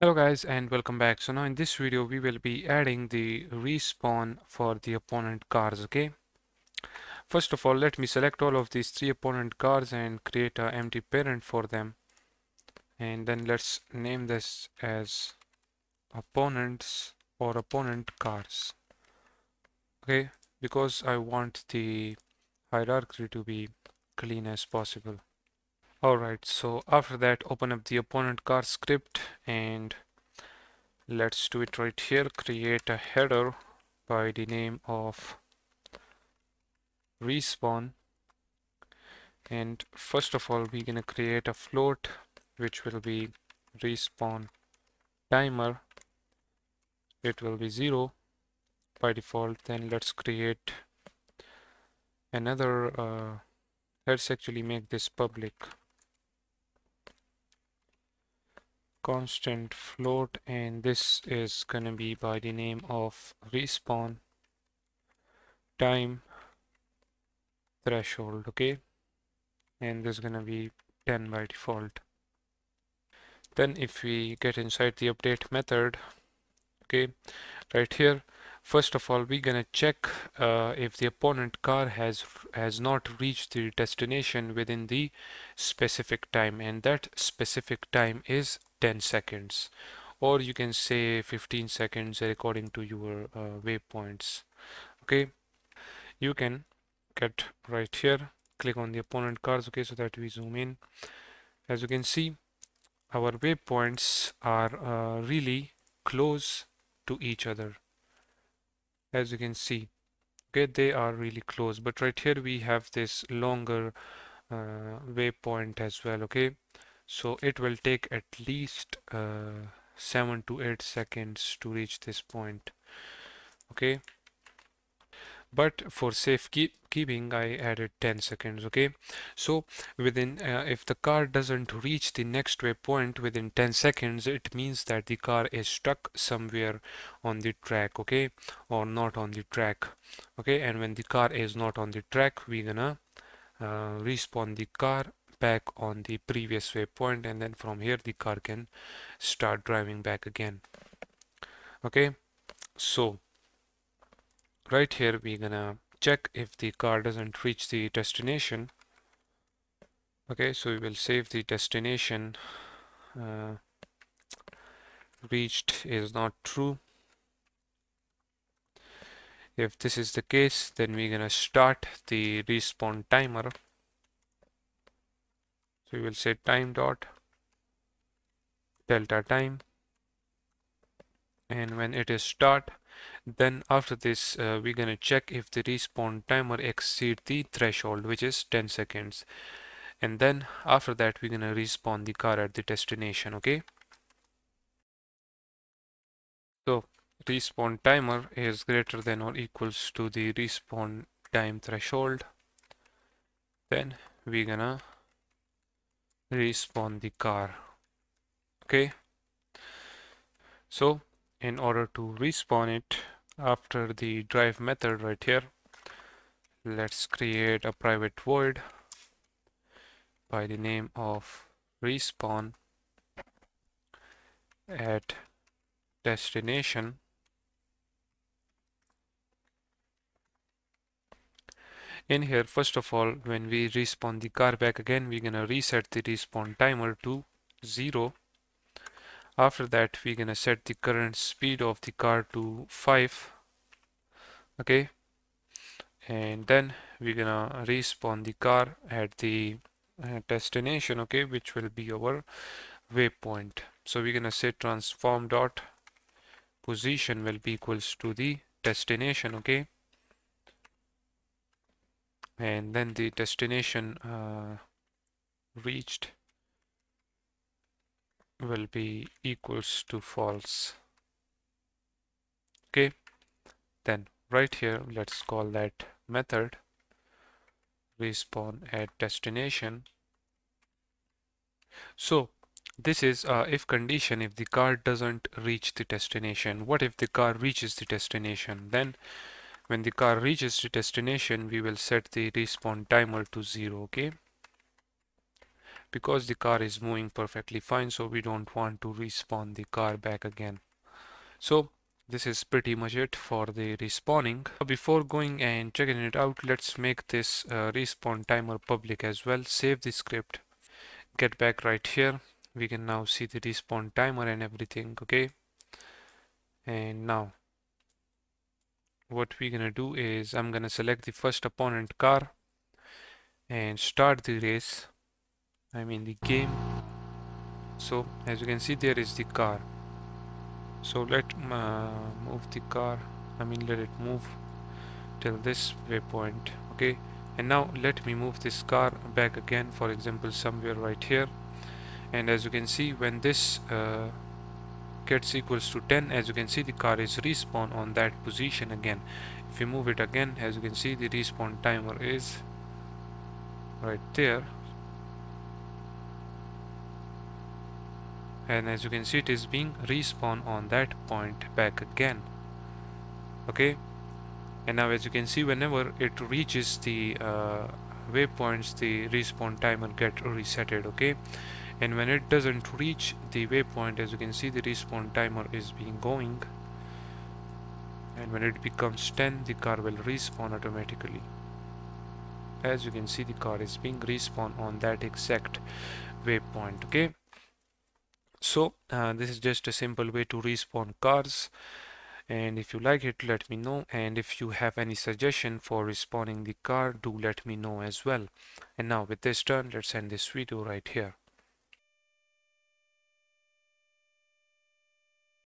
Hello guys and welcome back. So now in this video we will be adding the respawn for the opponent cards. Okay, first of all let me select all of these three opponent cards and create an empty parent for them, and then let's name this as opponents or opponent cards. Okay, because I want the hierarchy to be clean as possible. Alright, so after that open up the opponent card script and let's do it right here. Create a header by the name of respawn, and first of all we're gonna create a float which will be respawn timer. It will be 0 by default. Then let's create another let's actually make this public. Constant float, and this is gonna be by the name of respawn time threshold. Okay, and this is gonna be 10 by default. Then if we get inside the update method, okay, right here, first of all we're gonna check if the opponent card has not reached the destination within the specific time, and that specific time is 10 seconds, or you can say 15 seconds according to your waypoints. Okay, you can get right here, click on the opponent cards, okay, so that we zoom in. As you can see, our waypoints are really close to each other, as you can see. Okay, they are really close, but right here we have this longer waypoint as well. Okay, so it will take at least 7 to 8 seconds to reach this point. Okay, but for safekeeping I added 10 seconds. Okay, so within if the car doesn't reach the next waypoint within 10 seconds, it means that the car is stuck somewhere on the track, okay, or not on the track. Okay, and when the car is not on the track, we're gonna respawn the car back on the previous waypoint, and then from here the car can start driving back again. Okay, so right here we're gonna check if the car doesn't reach the destination. Okay, so we will save the destination reached is not true. If this is the case, then we're gonna start the respawn timer, so we will say time dot delta time, and when it is start, then after this we're gonna check if the respawn timer exceeds the threshold, which is 10 seconds, and then after that we're gonna respawn the car at the destination. Okay, so respawn timer is greater than or equals to the respawn time threshold, then we're gonna respawn the car. Okay, so in order to respawn it, after the drive method right here, let's create a private void by the name of respawn at destination, in here. First of all, when we respawn the car back again, we're gonna reset the respawn timer to 0. After that we're gonna set the current speed of the car to 5. Okay, and then we're gonna respawn the car at the destination, okay, which will be our waypoint. So we're gonna say transform dot position will be equals to the destination. Okay, and then the destination reached will be equals to false. Okay, then right here let's call that method respawn at destination. So this is if condition. If the car doesn't reach the destination, what if the car reaches the destination? Then when the car reaches the destination, we will set the respawn timer to 0. Okay, because the car is moving perfectly fine, so we don't want to respawn the car back again. So this is pretty much it for the respawning. Before going and checking it out, let's make this respawn timer public as well. Save the script, get back right here. We can now see the respawn timer and everything, okay? And now what we're gonna do is I'm gonna select the first opponent car and start the race, I mean the game. So as you can see, there is the car. So let it move till this waypoint, okay? And now let me move this car back again, for example somewhere right here. And as you can see, when this gets equals to 10, as you can see, the car is respawn on that position again. If you move it again, as you can see, the respawn timer is right there. And as you can see, it is being respawn on that point back again, okay? And now as you can see, whenever it reaches the waypoints, the respawn timer get resetted, okay? And when it doesn't reach the waypoint, as you can see, the respawn timer is being going, and when it becomes 10, the car will respawn automatically. As you can see, the car is being respawn on that exact waypoint, okay? So this is just a simple way to respawn cars. And if you like it, let me know. And if you have any suggestion for respawning the car, do let me know as well. And now with this done, let's end this video right here.